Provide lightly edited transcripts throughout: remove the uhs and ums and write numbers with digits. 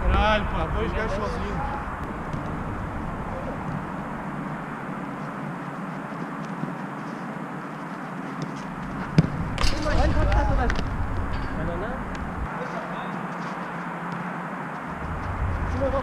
Caralho, pá, dois gajos sozinhos. Olha quanto tá toda. Banana? Deixa eu ver.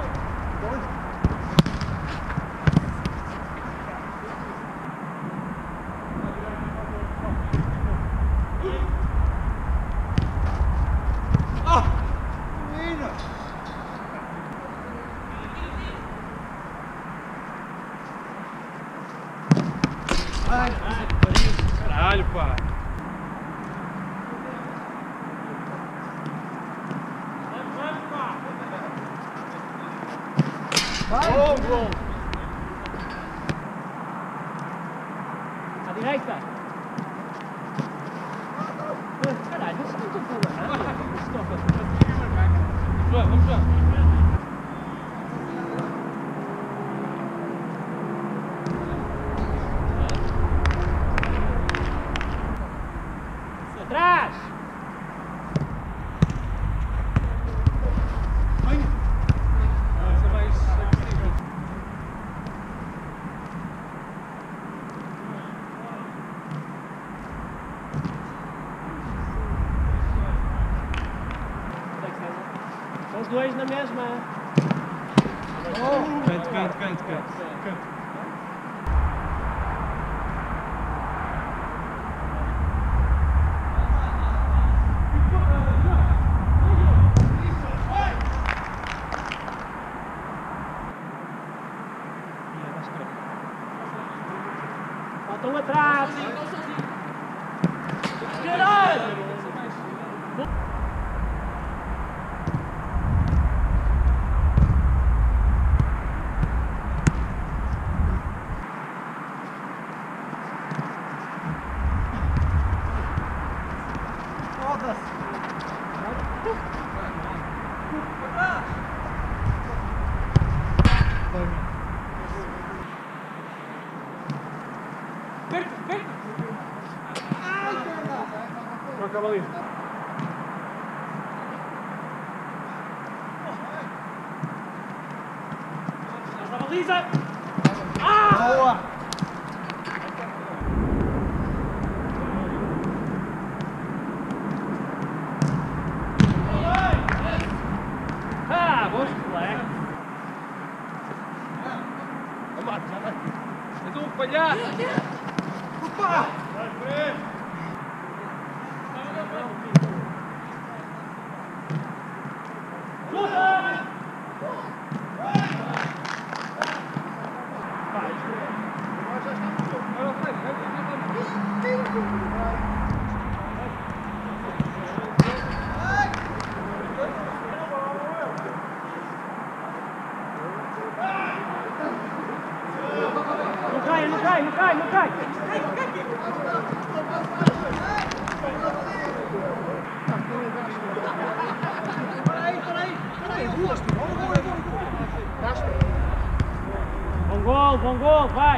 Caralho, pá. Vai, Bruno. À direita. Caralho, isso não está falando nada. Vamos lá, vamos lá. Os dois na mesma. Oh. Canto. Faltam atrás. Caralho! Cavalinho. A baliza. Boa. Bons colegas. Vamos lá, já vai. És um palhaço. Opa! Vai frente. Não cai! Peraí! Bom gol, vai!